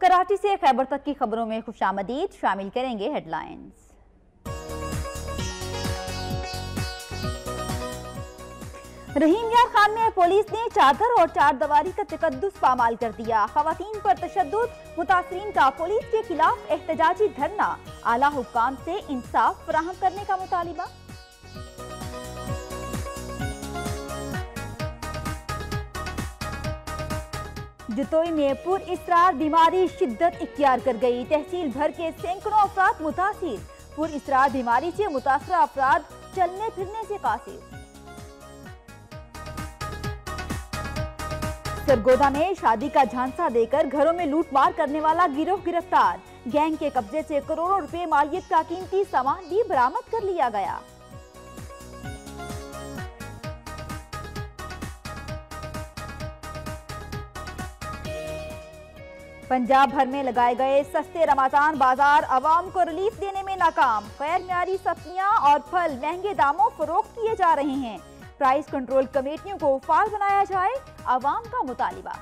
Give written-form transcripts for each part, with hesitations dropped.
कराची से खैबर तक की खबरों में खुशामदीद, शामिल करेंगे हेडलाइंस। रहीम यार खान में पुलिस ने चादर और चार दीवारी का तकद्दुस पामाल कर दिया। खवातीन पर तशद्दुद, मुतासरीन का पुलिस के खिलाफ एहतजाजी धरना, आला हुक्काम से इंसाफ फराहम करने का मुतालिबा। जतोई में पुरइसरार बीमारी शिद्दत इख्तियार कर गई, तहसील भर के सैकड़ों अफराद मुतासिर। पुरइसरार बीमारी से मुतासर अफराद चलने फिरने से कासिर। सरगोदा में शादी का झांसा देकर घरों में लूटमार करने वाला गिरोह गिरफ्तार, गैंग के कब्जे से करोड़ों रुपए मालियत का कीमती सामान भी बरामद कर लिया गया। पंजाब भर में लगाए गए सस्ते रमजान बाजार आवाम को रिलीफ देने में नाकाम, गैर मियारी सब्जियां और फल महंगे दामों फरोख्त किए जा रहे हैं। प्राइस कंट्रोल कमेटियों को फाल बनाया जाए, आवाम का मुतालिबा।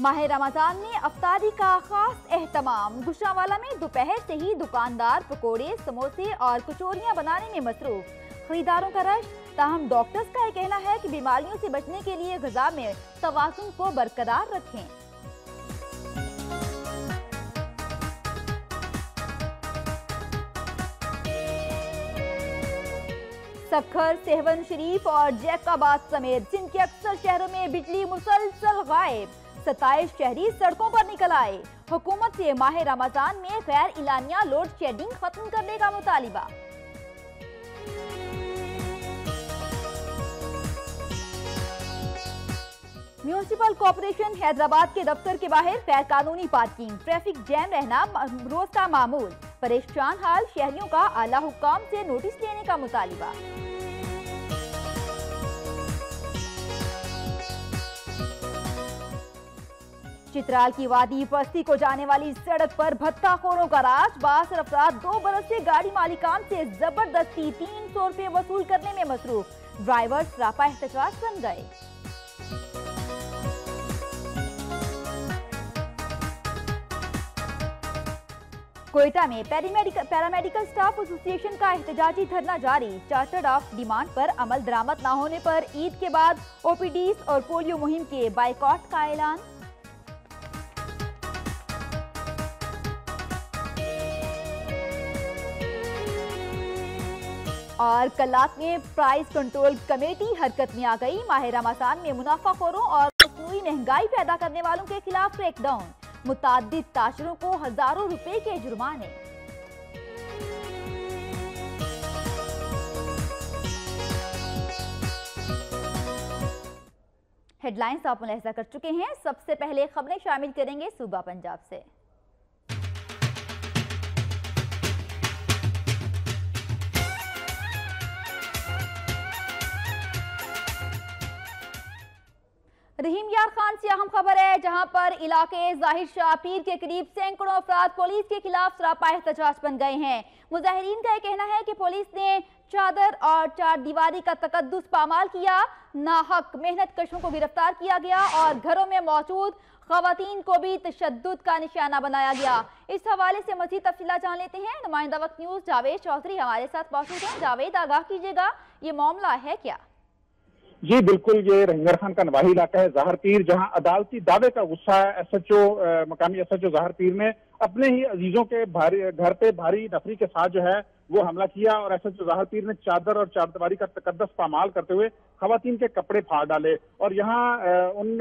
माह रमजान में अफ्तारी का खास एहतमाम, गुशावाला में दोपहर से ही दुकानदार पकोड़े, समोसे और कचौरियां बनाने में मसरूफ, खरीदारों का रश। ताहम डॉक्टर्स का यह कहना है कि बीमारियों से बचने के लिए ग़िज़ा में तवाज़ुन को बरकरार रखें। सखर, सेहवन शरीफ और जैकाबाद समेत सिंध के अक्सर शहरों में बिजली मुसलसल गायब, 27 शहरी सड़कों पर निकल आए। हुकूमत से माह रमजान में गैर एलानिया लोड शेडिंग खत्म करने का मुतालिबा। म्यूनिसिपल कॉर्पोरेशन हैदराबाद के दफ्तर के बाहर गैर कानूनी पार्किंग, ट्रैफिक जैम रहना रोज का मामूल, परेशान हाल शहरियों का आला हुक्काम से नोटिस लेने का मुतालिबा। चित्राल की वादी बस्ती को जाने वाली सड़क पर भत्ताखोरों का राज, बासर अफराद 2 बरस से गाड़ी मालिकान से जबरदस्ती 300 रुपए वसूल करने में मसरूफ, ड्राइवर सरापा एहतजाज बन गए। कोयटा में पैरामेडिकल स्टाफ एसोसिएशन का एहतजाजी धरना जारी, चार्टर्ड ऑफ डिमांड पर अमल दरामद न होने पर ईद के बाद ओपीडीज और पोलियो मुहिम के बायकॉट का ऐलान। और कलात में प्राइस कंट्रोल कमेटी हरकत में आ गई, माह रमजान में मुनाफाखोरों और मसनूई महंगाई पैदा करने वालों के खिलाफ ब्रेकडाउन, मुतादिद ताशरों को हजारों रुपए के जुर्माने। हेडलाइंस आप मुलाहिजा कर चुके हैं। सबसे पहले खबरें शामिल करेंगे सूबा पंजाब से। रहीम यार खान से अहम खबर है, जहां पर इलाके जाहिर शाह पीर के करीब सैकड़ों अफराद पुलिस के खिलाफ सरापा एहतजाज बन गए हैं। मुजाहिरीन का यह कहना है कि पुलिस ने चादर और चार दीवारी का तकद्दुस पामाल किया, नाहक मेहनत कशों को गिरफ्तार किया गया और घरों में मौजूद खवातीन को भी तशद्दुद का निशाना बनाया गया। इस हवाले से मजीद तफसीलात जान लेते हैं, नुमाइंदा वक्त न्यूज़ जावेद चौधरी हमारे साथ मौजूद हैं। जावेद, आगाह कीजिएगा, ये मामला है क्या? जी बिल्कुल, ये रहीम खान का नवाही इलाका है ज़ाहिर पीर, जहां अदालती दावे का गुस्सा मकामी एसएचओ ज़ाहिर पीर ने अपने ही अजीजों के घर पे भारी नफरी के साथ जो है वो हमला किया और एसएचओ ज़ाहिर पीर ने चादर और चारदीवारी का तकद्दस पामाल करते हुए खवातीन के कपड़े फाड़ डाले। और यहाँ उन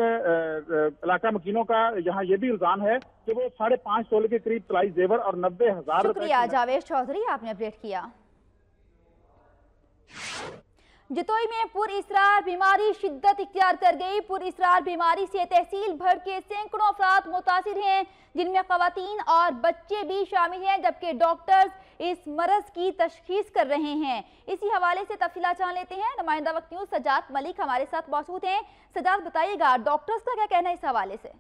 इलाका मकीनों का यहाँ ये भी इल्जाम है कि वो 5.5 तोले के करीब तलाई जेवर और 90,000। शुक्रिया जावेद चौधरी, आपने अपडेट किया। जतोई में पुरइसरार बीमारी शिद्दत इख्तियार कर गई, पुरइसरार बीमारी से तहसील भर के सैकड़ों अफराद मुतासिर हैं, जिनमें खवातीन और बच्चे भी शामिल हैं, जबकि डॉक्टर्स इस मरज की तशखीस कर रहे हैं। इसी हवाले से तफसीलात जान लेते हैं, नुमाइंदा वक्त न्यूज़ सजाद मलिक हमारे साथ मौजूद हैं। सजाद, बताइएगा डॉक्टर्स का क्या कहना है इस हवाले से?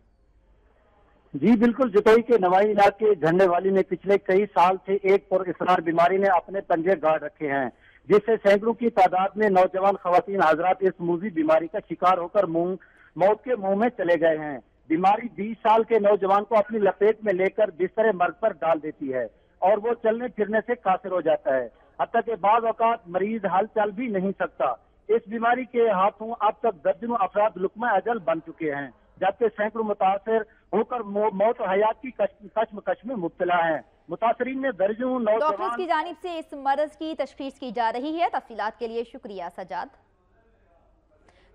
जी बिल्कुल, जतोई के नवाही इलाके झंडेवाली में पिछले कई साल से एक पुरइसरार बीमारी ने अपने पंजे गाड़ रखे हैं, जिससे सैकड़ों की तादाद में नौजवान खवातीन हजरात इस मूजी बीमारी का शिकार होकर मौत के मुंह में चले गए हैं। बीमारी 20 साल के नौजवान को अपनी लपेट में लेकर बिस्तर मर्ग पर डाल देती है और वो चलने फिरने से कासिर हो जाता है, हत्ता के बाद औकात मरीज हलचल भी नहीं सकता। इस बीमारी के हाथों अब तक दर्जनों अफराद लुकमा अजल बन चुके हैं, जबकि सैकड़ों मुतासर होकर मौत और हयात की कश्मकश में मुब्तला हैं। मुतासरीन में दर्जनों नौजवान। डॉक्टर्स की जानिब से इस मर्ज की तशखीस की जा रही है। तफसीलात के लिए शुक्रिया सजाद।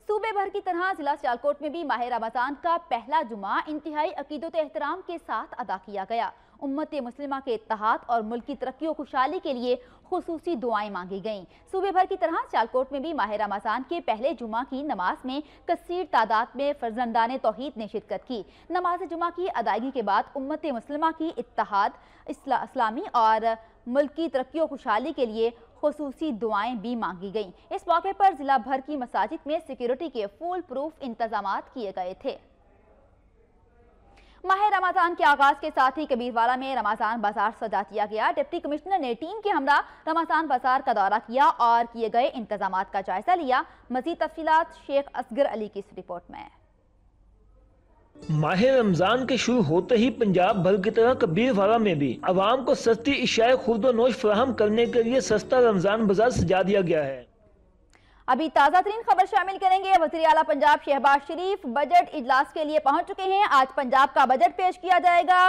सूबे भर की तरह जिला सियालकोट में भी माह रमजान का पहला जुमा इंतहाई अकीदत एहतराम के साथ अदा किया गया। उम्मत मुस्लिमा के इत्तेहाद और मुल्क की तरक्की और खुशहाली के लिए खुसूसी दुआएं मांगी गईं। सूबे भर की तरह सियालकोट में भी माह रमजान के पहले जुमा की नमाज में कसीर तादाद में फर्जंदान तौहीद ने शिरकत की। नमाज जुमा की अदायगी के बाद उम्मत मुस्लिमा की इत्तेहाद इस्लामी और मुल्क की तरक्की और खुशहाली के लिए खुसूसी दुआएं भी मांगी गईं। इस मौके पर जिला भर की मसाजिद में सिक्योरिटी के फुल प्रूफ इंतजाम किए गए थे। माह रमजान के आगाज के साथ ही कबीरवाड़ा में रमजान बाजार सजा दिया गया। डिप्टी कमिश्नर ने टीम के हमरा रमजान बाजार का दौरा किया और किए गए इंतजामात का जायजा लिया। मजीद तफसीलात शेख असगर अली की इस रिपोर्ट में। माह रमजान के शुरू होते ही पंजाब भर की तरह कबीरवाड़ा में भी आवाम को सस्ती इशाए खुर्दोनोश फराहम करने के लिए सस्ता रमजान बाजार सजा दिया गया है। अभी ताज़ा तरीन खबर शामिल करेंगे। वज़ीर आला पंजाब शहबाज शरीफ बजट इजलास के लिए पहुंच चुके हैं। आज पंजाब का बजट पेश किया जाएगा।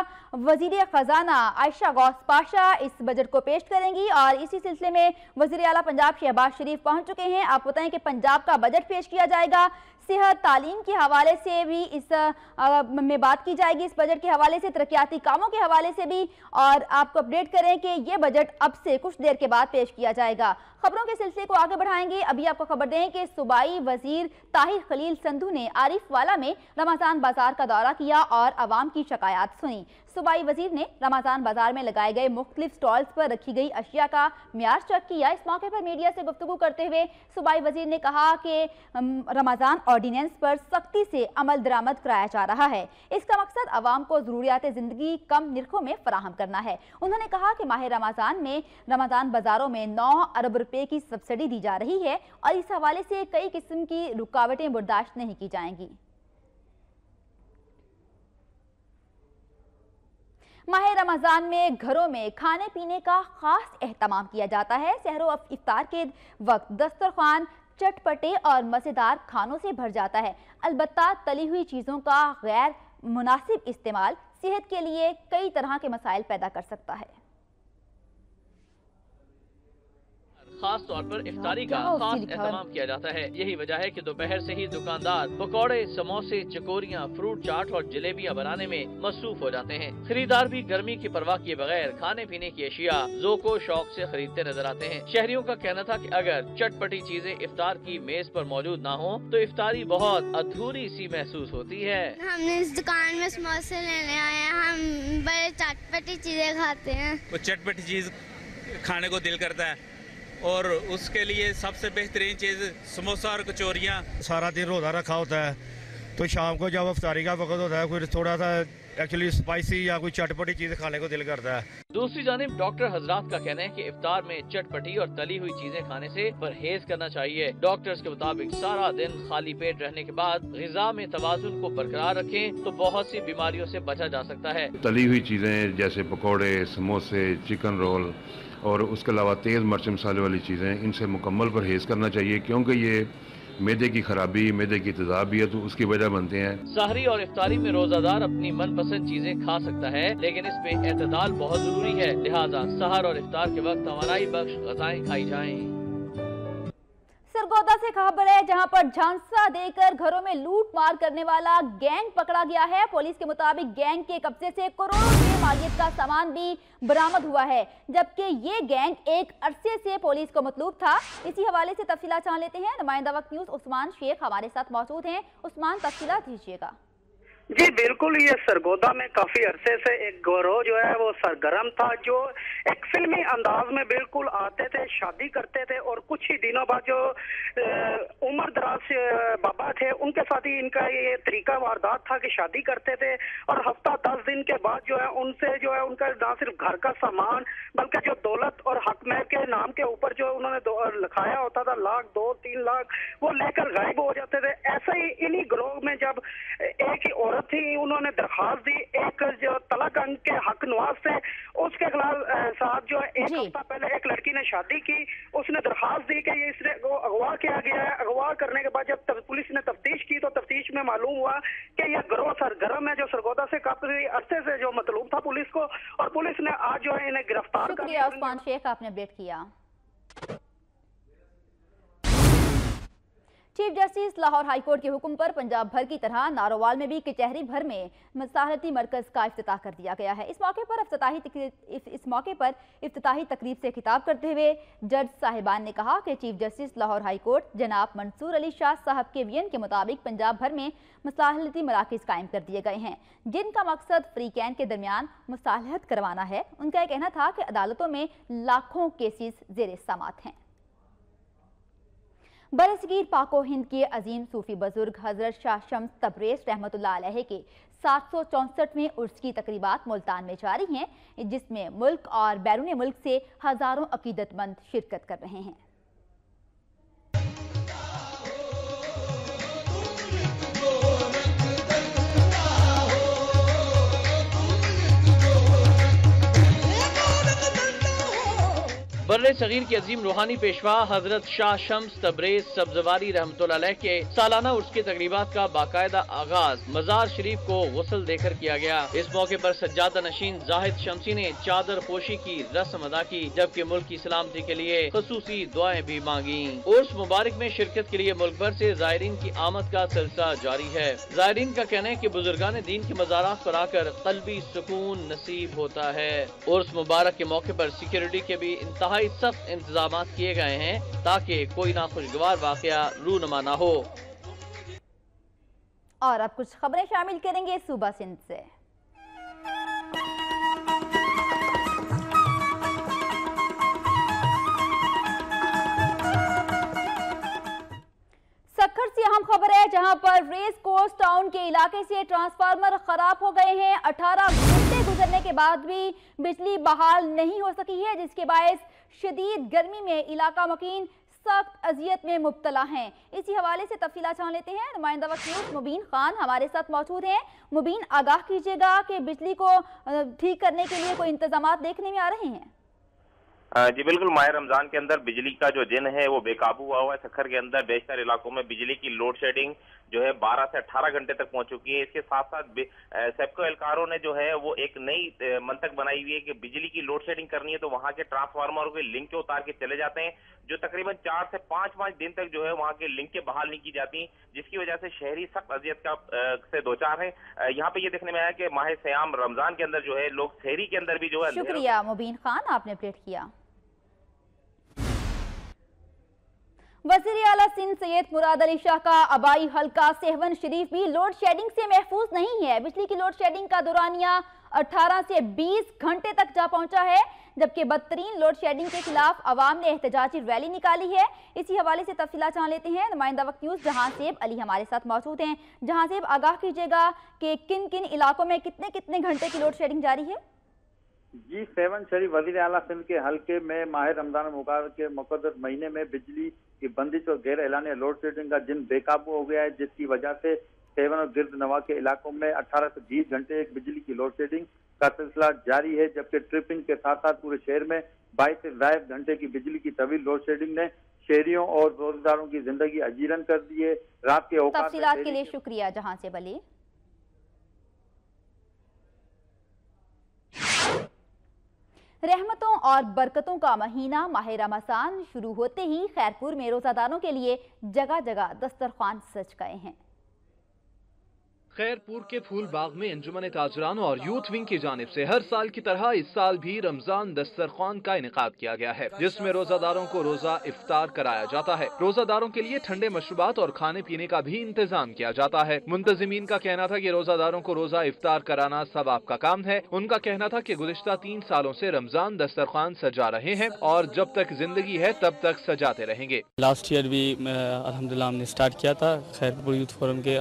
वज़ीर खजाना आयशा गौस पाशा इस बजट को पेश करेंगी और इसी सिलसिले में वज़ीर आला पंजाब शहबाज शरीफ पहुंच चुके हैं। आप बताएं कि पंजाब का बजट पेश किया जाएगा। सेहत तालीम के हवाले से भी इस में बात की जाएगी। इस बजट के हवाले से तरक्याती कामों के हवाले से भी, और आपको अपडेट करें कि ये बजट अब से कुछ देर के बाद पेश किया जाएगा। खबरों के सिलसिले को आगे बढ़ाएंगे। अभी आपको खबर दें कि सूबाई वजीर ताहिर खलील संधू ने आरिफ वाला में रमजान बाजार का दौरा किया और आवाम की शिकायत सुनी। सूबाई वजीर ने रमजान बाजार में लगाए गए मुख्तलिफ स्टॉल्स पर रखी गई अशिया का म्यार चेक किया। इस मौके पर मीडिया से गुफ्तगू करते हुए सूबाई वजीर ने कहा कि रमजान ऑर्डिनेंस पर सख्ती से अमल दरामद कराया जा रहा है। इसका मकसद आवाम को ज़रूरियात ज़िंदगी कम निरखों में फराहम करना है। उन्होंने कहा कि माह रमजान में रमजान बाज़ारों में 9 अरब रुपये की सब्सिडी दी जा रही है और इस हवाले से कई किस्म की रुकावटें बर्दाश्त नहीं की जाएंगी। माह रमज़ान में घरों में खाने पीने का खास एहतमाम किया जाता है। सहरो इफ्तार के वक्त दस्तरखान चटपटे और मज़ेदार खानों से भर जाता है। अलबत्ता तली हुई चीज़ों का गैर मुनासिब इस्तेमाल सेहत के लिए कई तरह के मसाइल पैदा कर सकता है। खास तौर पर इफ्तारी का खास एहतमाम किया जाता है। यही वजह है कि दोपहर से ही दुकानदार पकौड़े, समोसे, चकोरियां, फ्रूट चाट और जलेबियां बनाने में मसरूफ हो जाते हैं। खरीदार भी गर्मी की परवाह किए बगैर खाने पीने की अशिया ज़ोको शौक से खरीदते नजर आते हैं। शहरियों का कहना था कि अगर चटपटी चीजें इफ्तार की मेज पर मौजूद न हो तो इफ्तारी बहुत अधूरी सी महसूस होती है। हमने इस दुकान में समोसे लेने आए हैं, हम बड़े चटपटी चीजें खाते हैं। वो चटपटी चीज खाने को दिल करता है और उसके लिए सबसे बेहतरीन चीज़ समोसा और कचौरियाँ। सारा दिन रोज़ा रखा होता है तो शाम को जब इफ्तारी का वक्त होता है कोई थोड़ा सा एक्चुअली स्पाइसी या कोई चटपटी चीज़ खाने को दिल करता है। दूसरी जानिब डॉक्टर हजरात का कहना है कि इफ्तार में चटपटी और तली हुई चीजें खाने से परहेज करना चाहिए। डॉक्टर्स के मुताबिक सारा दिन खाली पेट रहने के बाद ग़िज़ा में तवाज़ुन को बरकरार रखें तो बहुत सी बीमारियों से बचा जा सकता है। तली हुई चीजें जैसे पकौड़े, समोसे, चिकन रोल और उसके अलावा तेज़ मिर्च मसाले वाली चीज़ें, इनसे मुकम्मल परहेज़ करना चाहिए क्योंकि ये मैदे की खराबी, मैदे की तजाबियत तो उसकी वजह बनते हैं। सहरी और इफ्तारी में रोजादार अपनी मनपसंद चीजें खा सकता है, लेकिन इसमें एतदाल बहुत जरूरी है। लिहाजा सहर और इफ्तार के वक्त तवानाई बख्श ग़िज़ाएं खाई जाएं। सरगोदा से खबर है जहां पर झांसा देकर घरों में लूट मार करने वाला गैंग पकड़ा गया है। पुलिस के मुताबिक गैंग के कब्जे से करोड़ों की मालियत का सामान भी बरामद हुआ है, जबकि ये गैंग एक अरसे से पुलिस को मतलूब था। इसी हवाले से तफसीलात जान लेते हैं। नुमाइंदा वक्त न्यूज़ उस्मान शेख हमारे साथ मौजूद हैं। उस्मान, तफसीलात दीजिएगा। जी बिल्कुल, ये सरगोदा में काफी अरसे से एक गिरोह जो है वो सरगर्म था, जो एक फिल्मी अंदाज में बिल्कुल आते थे, शादी करते थे और कुछ ही दिनों बाद जो उम्र दराज बाबा थे उनके साथ ही इनका ये तरीका वारदात था कि शादी करते थे और हफ्ता 10 दिन के बाद जो है उनसे जो है उनका ना सिर्फ घर का सामान बल्कि जो दौलत और हक महर के नाम के ऊपर जो उन्होंने लिखाया होता था 1 लाख 2-3 लाख वो लेकर गायब हो जाते थे। ऐसे ही इन्हीं गिरोह में जब एक ही औरत थी, उन्होंने दरखास्त दी, एक जो तलाकंग के हक नवाज थे उसके खिलाफ साथ जो है एक हफ्ता पहले एक लड़की ने शादी की, उसने दरखास्त दी कि इसने अगवा किया गया है। अगवा करने के बाद जब पुलिस ने तफ्तीश की तो तफ्तीश में मालूम हुआ कि यह गिरोह सरगर्म है जो सरगोदा से काफी अरसे से जो मतलूब था पुलिस को, और पुलिस ने आज जो है इन्हें गिरफ्तार कर लिया। उस्मान शेख आपने अपडेट किया। चीफ जस्टिस लाहौर हाईकोर्ट के हुक्म पर पंजाब भर की तरह नारोवाल में भी कचहरी भर में मसालती मरकज का इफ्तिताह कर दिया गया है। इस मौके पर इफ्तिताही तकरीब से खिताब करते हुए जज साहिबान ने कहा कि चीफ जस्टिस लाहौर हाईकोर्ट जनाब मंसूर अली शाह साहब के विजन के मुताबिक पंजाब भर में मसालती मराकज़ कायम कर दिए गए हैं, जिनका मकसद फ्रीकैन के दरमियान मसालहत करवाना है। उनका यह कहना था कि अदालतों में लाखों केसेस जेर समात हैं। बरसगीर पाको हिंद के अजीम सूफी बुजुर्ग हजरत शाह शम्स तबरेज़ रहमतुल्लाह अलैह के 764वें उर्स की तकरीबात मुल्तान में जारी हैं, जिसमें मुल्क और बैरून मुल्क से हज़ारों अकीदतमंद शिरकत कर रहे हैं। बर्रे सगीर के अजीम रूहानी पेशवा हजरत शाह शम्स तबरेज़ सब्जवारी रहमतुल्लाह अलैह के सालाना उर्स के तकरीबात का बाकायदा आगाज मजार शरीफ को गुसल देकर किया गया। इस मौके पर सज्जादा नशीन जाहिद शमसी ने चादर पोशी की रस्म अदा की, जबकि मुल्क की सलामती के लिए खसूसी दुआएं भी मांगी। उर्स मुबारक में शिरकत के लिए मुल्क भर से जायरीन की आमद का सिलसिला जारी है। जायरीन का कहना है कि बुजुर्गान दीन के मज़ारात पर आकर कल्बी सुकून नसीब होता है। उर्स मुबारक के मौके पर सिक्योरिटी के भी इंतहा सख्त इंतजाम किए गए हैं ताकि कोई ना खुशगवार वाकया रूनुमा ना हो। और अब कुछ खबरें शामिल करेंगे सूबा सिंध से। सक्खर से अहम खबर है, जहां पर रेस कोर्स टाउन के इलाके से ट्रांसफार्मर खराब हो गए हैं। 18 घंटे गुजरने के बाद भी बिजली बहाल नहीं हो सकी है, जिसके बायस शदीद गर्मी में इलाका मकीन सख्त अजियत में मुब्तला हैं। इसी हवाले से तफसीला जान लेते हैं। नुमाइंदा वकील मुबीन खान हमारे साथ मौजूद हैं। मुबीन, आगाह कीजिएगा कि बिजली को ठीक करने के लिए कोई इंतजाम देखने में आ रहे हैं? जी बिल्कुल, माह रमजान के अंदर बिजली का जो जिन है वो बेकाबू हुआ हुआ है। सक्खर के अंदर बेशतर इलाकों में बिजली की लोड शेडिंग जो है 12 से 18 घंटे तक पहुंच चुकी है। इसके साथ साथ सेप्को एहलकारों ने जो है वो एक नई मंतक बनाई हुई है कि बिजली की लोड शेडिंग करनी है तो वहां के ट्रांसफार्मर के लिंक के उतार के चले जाते हैं, जो तकरीबन 4 से 5 दिन तक जो है वहां के लिंक के बहाल नहीं की जाती, जिसकी वजह से शहरी सख्त अजियत से दो चार है। यहाँ पे ये देखने में आया कि माह सयाम रमजान के अंदर जो है लोग शहरी के अंदर भी जो है। शुक्रिया मुबीन खान, आपने अपडेट किया। वज़ीर आला सिंध सैयद मुराद अली शाह का आबाई हल्का सेहवन शरीफ भी लोड शेडिंग से महफूज नहीं है। बिजली की लोड शेडिंग का दौरानिया 18 से 20 घंटे तक जा पहुंचा है, जबकि बदतरीन लोड शेडिंग के खिलाफ आवाम ने एहतजाजी रैली निकाली है। इसी हवाले से तफसीलात जान लेते हैं। नुमाइंदा वक्त न्यूज़ जहांसेब अली हमारे साथ मौजूद हैं। जहांसेब, आगाह कीजिएगा कि किन किन इलाकों में कितने कितने घंटे की लोड शेडिंग जारी है? जी, सेवन शरीफ वज़ीर आला सिंध के हल्के में माह रमजान मुबारक के मुकद्दर महीने में बिजली की बंदिश और गैर एलानी लोड शेडिंग का जिन बेकाबू हो गया है, जिसकी वजह से सेवन और गिरद नवा के इलाकों में 18 से 20 घंटे बिजली की लोड शेडिंग का सिलसिला जारी है, जबकि ट्रिपिंग के साथ साथ पूरे शहर में 22 से जायद घंटे की बिजली की तवील लोड शेडिंग ने शहरियों और रोजगारों की जिंदगी अजीरन कर दी है। रात के तफसीलात के लिए शुक्रिया जहां से बली। रहमतों और बरकतों का महीना माह रमज़ान शुरू होते ही खैरपुर में रोज़ादारों के लिए जगह जगह दस्तरखान सज गए हैं। खैरपुर के फूल बाग में अंजुमन ताजरान और यूथ विंग की जानिब से हर साल की तरह इस साल भी रमजान दस्तरखान का इनेकाद किया गया है, जिसमें रोजादारों को रोजा इफ्तार कराया जाता है। रोजादारों के लिए ठंडे मशरूबात और खाने पीने का भी इंतजाम किया जाता है। मुंतजिमीन का कहना था कि रोजादारों को रोजा इफ्तार कराना सवाब का काम है। उनका कहना था कि गुज़िश्ता 3 सालों से रमजान दस्तरखान सजा रहे हैं और जब तक जिंदगी है तब तक सजाते रहेंगे। लास्ट ईयर भी अल्हम्दुलिल्लाह हमने स्टार्ट किया था खैरपुर यूथ फोरम के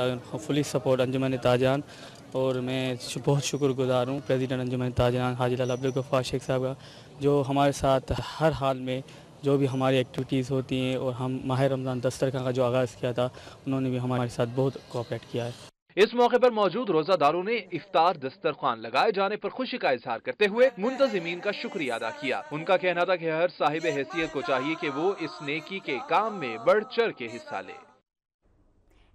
फुली सपोर्ट अंजुमन ताजरान और मैं बहुत शुक्रगुजार हूँ प्रेसिडेंट अंजुमन ताजरान हाजी लाल अब्दुल गफ्फार शेख साहब का, जो हमारे साथ हर हाल में जो भी हमारी एक्टिविटीज़ होती हैं और हम माह रमज़ान दस्तरखान का जो आगाज़ किया था उन्होंने भी हमारे साथ बहुत कोऑपरेट किया है। इस मौके पर मौजूद रोजादारों ने इफ्तार दस्तरखान लगाए जाने पर खुशी का इजहार करते हुए मुंतजिमीन का शुक्रिया अदा किया। उनका कहना था कि हर साहिब हैसियत को चाहिए कि वो इस नेकी के काम में बढ़ चढ़ के हिस्सा ले।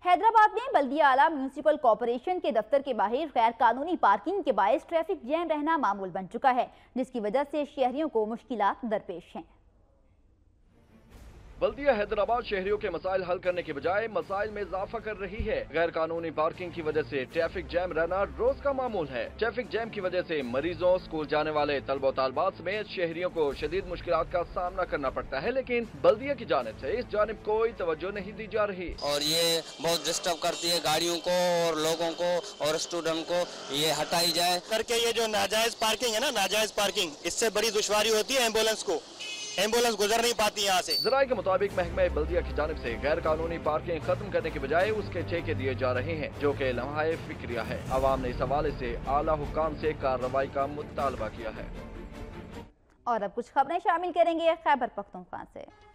हैदराबाद में बल्दिया आला म्यूनिसिपल कॉरपोरेशन के दफ्तर के बाहर गैर कानूनी पार्किंग के बायस ट्रैफिक जैम रहना मामूल बन चुका है, जिसकी वजह से शहरियों को मुश्किलात दरपेश हैं। बल्दिया हैदराबाद शहरियों के मसाइल हल करने के बजाय मसाइल में इजाफा कर रही है। गैर कानूनी पार्किंग की वजह से ट्रैफिक जैम रहना रोज का मामूल है। ट्रैफिक जैम की वजह से मरीजों, स्कूल जाने वाले तलबा तालबात समेत शहरियों को शदीद मुश्किलात का सामना करना पड़ता है, लेकिन बल्दिया की जानिब से इस जानिब कोई तवज्जो नहीं दी जा रही और ये बहुत डिस्टर्ब करती है गाड़ियों को और लोगों को और स्टूडेंट को। ये हटाई जाए करके ये जो नाजायज पार्किंग है ना, नाजायज पार्किंग, इससे बड़ी दुश्वारी होती है एम्बुलेंस को, एम्बुलेंस गुजर नहीं पाती यहाँ से। जराये के मुताबिक महकमे बल्दिया की जानिब से गैर कानूनी पार्किंग खत्म करने के बजाय उसके ठेके दिए जा रहे हैं, जो कि लम्हाए फिक्रिया है। आवाम ने इस हवाले से आला हुकाम से कार्रवाई का मुतालबा किया है। और अब कुछ खबरें शामिल करेंगे खैबर पख्तूनख्वा से।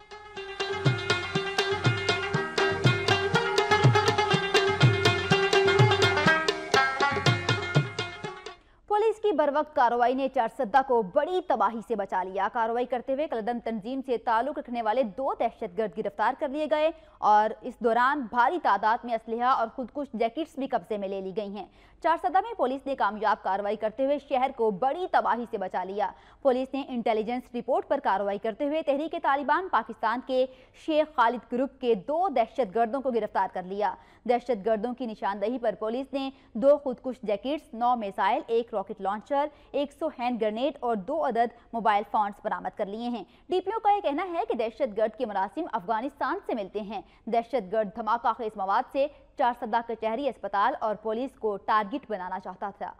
पुलिस की बरवक्त कार्रवाई ने चारसद्दा को बड़ी तबाही से बचा लिया। कार्रवाई करते हुए कलदम तंजीम से ताल्लुक रखने वाले 2 दहशतगर्द गिरफ्तार कर लिए गए और इस दौरान भारी तादाद में असलहा और खुदकुश जैकेट्स भी कब्जे में ले ली गई हैं। चारसद्दा में पुलिस ने कामयाब कार्रवाई करते हुए शहर को बड़ी तबाही से बचा लिया। पुलिस ने इंटेलिजेंस रिपोर्ट पर कार्रवाई करते हुए तहरीक तालिबान पाकिस्तान के शेख खालिद ग्रुप के 2 दहशतगर्दों को गिरफ्तार कर लिया। दहशतगर्दों की निशानदही पर पुलिस ने 2 खुदकुश jackets, 9 missile, 1 rocket launcher, 100 hand grenade और 2 अदद मोबाइल फोन्स बरामद कर लिए हैं। डीपीओ का यह कहना है कि दहशतगर्द के मुलाजिम अफगानिस्तान से मिलते हैं। दहशतगर्द धमाकाखेज मवाद से चारसद्दा कचहरी अस्पताल और पुलिस को टारगेट बनाना चाहता था।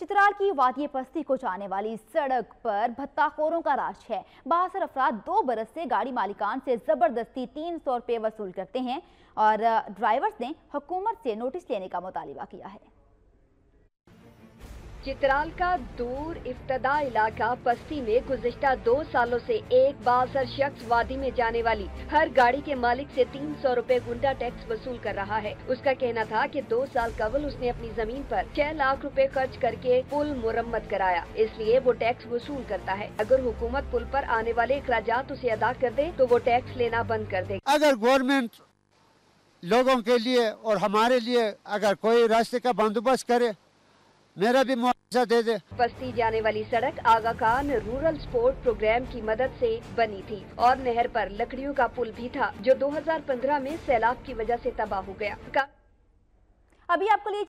चित्राल की वादी पस्ती को जाने वाली सड़क पर भत्ताखोरों का राज है। बासर अफराद 2 बरस से गाड़ी मालिकान से जबरदस्ती 300 रुपये वसूल करते हैं और ड्राइवर्स ने हुकूमत से नोटिस लेने का मुतालिबा किया है। चित्राल का दूर इब्तदा इलाका पस्ती में गुज़िश्ता 2 सालों से एक बासर शख्स वादी में जाने वाली हर गाड़ी के मालिक से 300 रुपए गुंडा टैक्स वसूल कर रहा है। उसका कहना था कि 2 साल कबल उसने अपनी जमीन पर 6 लाख रुपए खर्च करके पुल मुरम्मत कराया, इसलिए वो टैक्स वसूल करता है। अगर हुकूमत पुल पर आने वाले अखराजात उसे अदा कर दे तो वो टैक्स लेना बंद कर दे। अगर गवर्नमेंट लोगों के लिए और हमारे लिए अगर कोई रास्ते का बंदोबस्त करे, मेरा भी मुआवजा दे दे। बस्ती जाने वाली सड़क Aga Khan rural sport programme की मदद से बनी थी और नहर पर लकड़ियों का पुल भी था जो 2015 में सैलाब की वजह से तबाह हो गया। अभी आपको लिए